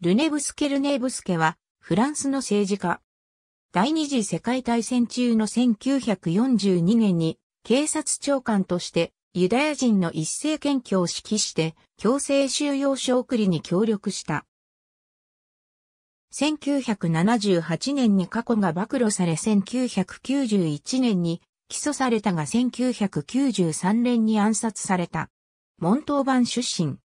ルネブスケは、フランスの政治家。第二次世界大戦中の1942年に、警察長官として、ユダヤ人の一斉検挙を指揮して、強制収容所送りに協力した。1978年に過去が暴露され1991年に起訴されたが1993年に暗殺された。モントーバン出身。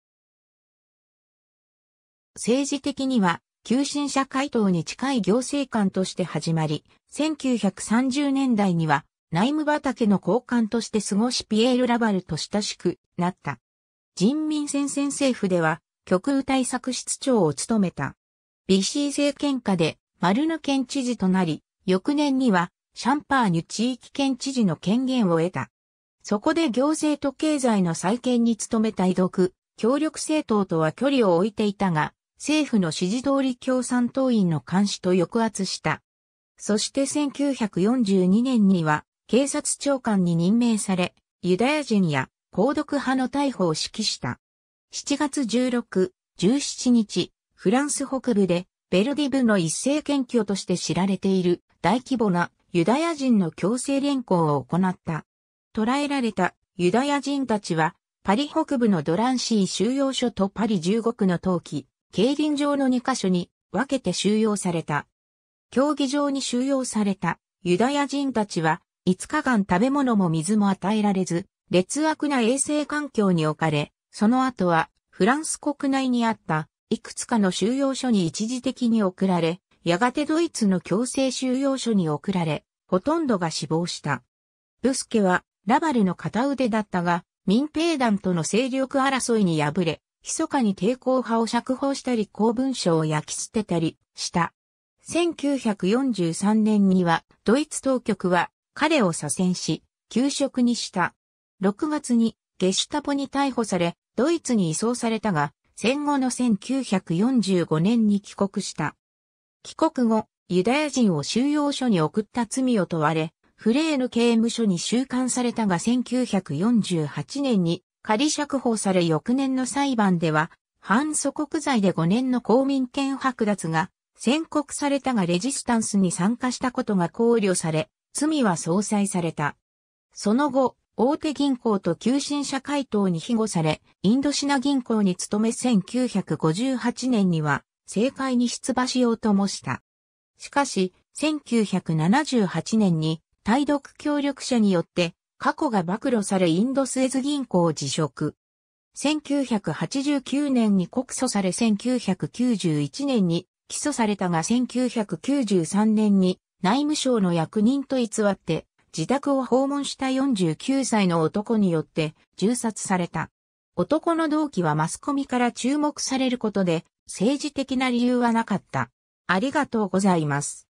政治的には、急進社会党に近い行政官として始まり、1930年代には内務畑の高官として過ごしピエール・ラヴァルと親しくなった。人民戦線政府では極右対策室長を務めた。ビシー政権下でマルヌ県知事となり、翌年にはシャンパーニュ地域県知事の権限を得た。そこで行政と経済の再建に努めた異独、協力政党とは距離を置いていたが、政府の指示通り共産党員の監視と抑圧した。そして1942年には警察長官に任命され、ユダヤ人や皇族派の逮捕を指揮した。7月16、17日、フランス北部でベルディブの一斉検挙として知られている大規模なユダヤ人の強制連行を行った。捕らえられたユダヤ人たちは、パリ北部のドランシー収容所とパリ15区の冬季競輪場の2カ所に分けて収容された。競技場に収容されたユダヤ人たちは5日間食べ物も水も与えられず、劣悪な衛生環境に置かれ、その後はフランス国内にあったいくつかの収容所に一時的に送られ、やがてドイツの強制収容所に送られ、ほとんどが死亡した。ブスケはラヴァルの片腕だったが、民兵団との勢力争いに敗れ、密かに抵抗派を釈放したり公文書を焼き捨てたりした。1943年にはドイツ当局は彼を左遷し、休職にした。6月にゲシュタポに逮捕され、ドイツに移送されたが、戦後の1945年に帰国した。帰国後、ユダヤ人を収容所に送った罪を問われ、フレーヌ刑務所に収監されたが1948年に、仮釈放され翌年の裁判では、反祖国罪で5年の公民権剥奪が宣告されたがレジスタンスに参加したことが考慮され、罪は相殺された。その後、大手銀行と急進社会党に庇護され、インドシナ銀行に勤め1958年には政界に出馬しようともした。しかし、1978年に対独協力者によって、過去が暴露されインドスエズ銀行を辞職。1989年に告訴され1991年に起訴されたが1993年に内務省の役人と偽って自宅を訪問した49歳の男によって銃殺された。男の動機はマスコミから注目されることで政治的な理由はなかった。ありがとうございます。